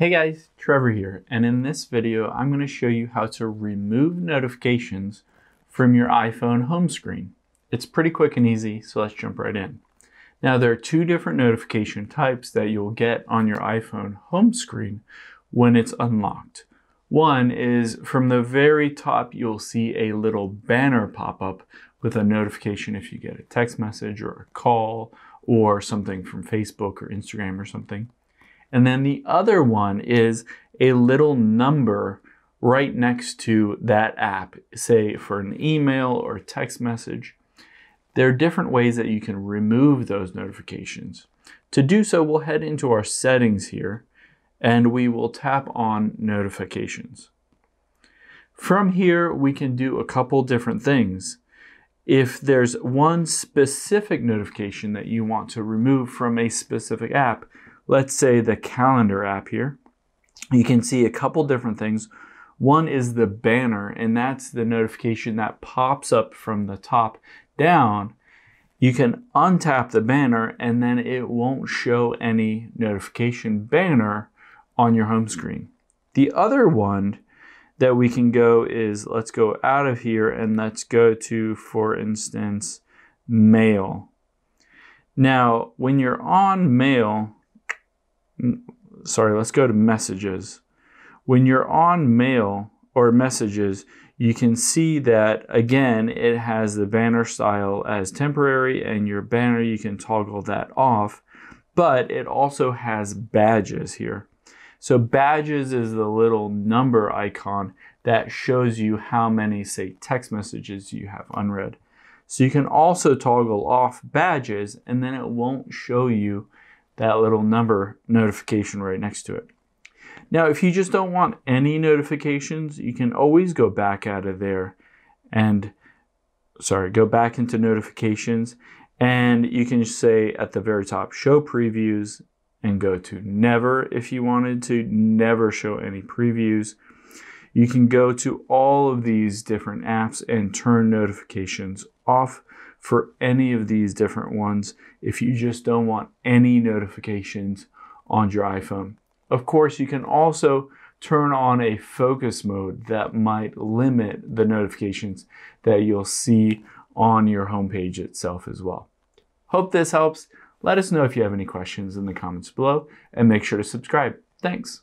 Hey guys, Trevor here, and in this video, I'm going to show you how to remove notifications from your iPhone home screen. It's pretty quick and easy, so let's jump right in. Now, there are two different notification types that you'll get on your iPhone home screen when it's unlocked. One is from the very top, you'll see a little banner pop up with a notification if you get a text message or a call or something from Facebook or Instagram or something. And then the other one is a little number right next to that app, say for an email or a text message. There are different ways that you can remove those notifications. To do so, we'll head into our settings here and we will tap on notifications. From here, we can do a couple different things. If there's one specific notification that you want to remove from a specific app, let's say the calendar app here, you can see a couple different things. One is the banner, and that's the notification that pops up from the top down. You can untap the banner and then it won't show any notification banner on your home screen. The other one that we can go is, let's go out of here and let's go to, for instance, mail. Now, when you're on mail, sorry, let's go to messages. When you're on mail or messages, you can see that again, it has the banner style as temporary, and your banner, you can toggle that off, but it also has badges here. So badges is the little number icon that shows you how many, say, text messages you have unread. So you can also toggle off badges, and then it won't show you that little number notification right next to it. Now, if you just don't want any notifications, you can always go back out of there and, sorry, go back into notifications, and you can say at the very top, show previews, and go to never if you wanted to never show any previews. You can go to all of these different apps and turn notifications off for any of these different ones if you just don't want any notifications on your iPhone. Of course, you can also turn on a focus mode that might limit the notifications that you'll see on your homepage itself as well. Hope this helps. Let us know if you have any questions in the comments below and make sure to subscribe. Thanks.